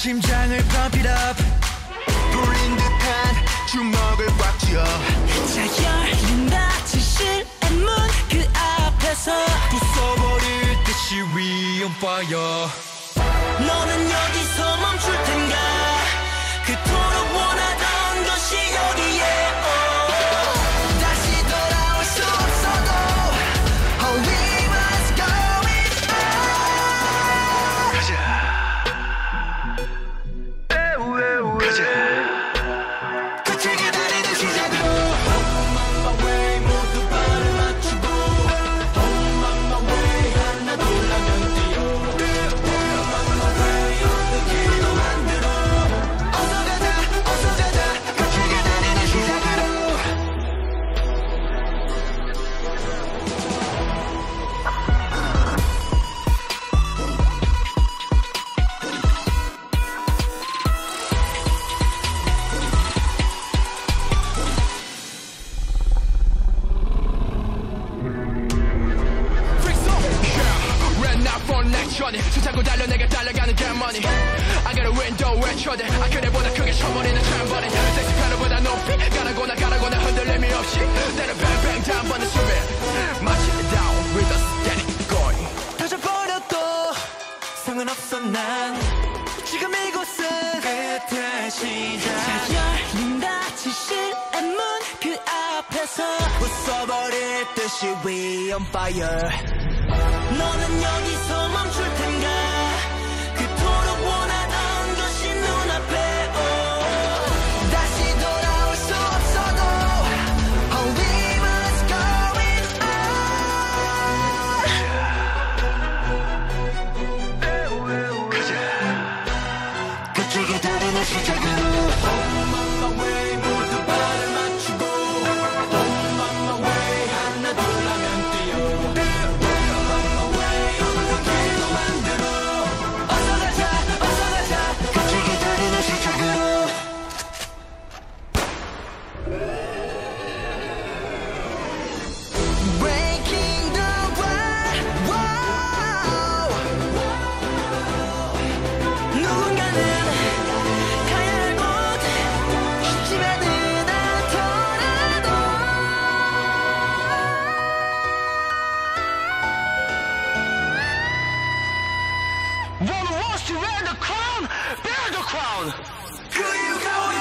심장을 pump it up 불린 듯한 주먹을 꽉 쥐어 자 열린다 진실의 문 그 앞에서 부숴버릴 듯이 we on fire 너는 여기서 멈출 텐가 그토록 원하던 것이 여기에 자꾸 달려 내가 달려가는 get money I got a window 외쳐대 아 그래보다 크게 쳐버리는 trampoline sexy 편보다 높이 가라고 나 흔들림이 없이 때려 뱅뱅 다 한 번에 수비 마치 down with us get it going 터져버려도 상관없어 난 지금 이곳은 끝의 시작 자 열린다 진실의 문 그 앞에서 부숴버릴 듯이 we on fire 너는 여기서 멈출 텐가 그토록 원하던 것이 눈앞에 오 다시 돌아올 수 없어도 Oh we must go with us 가자 그쪽에 다른 시작으로 Oh my way 모두 발을 맞추고 Oh my way 하나 둘라면 뛰어 Roll the walls to wear the crown, bear the crown. Could you go?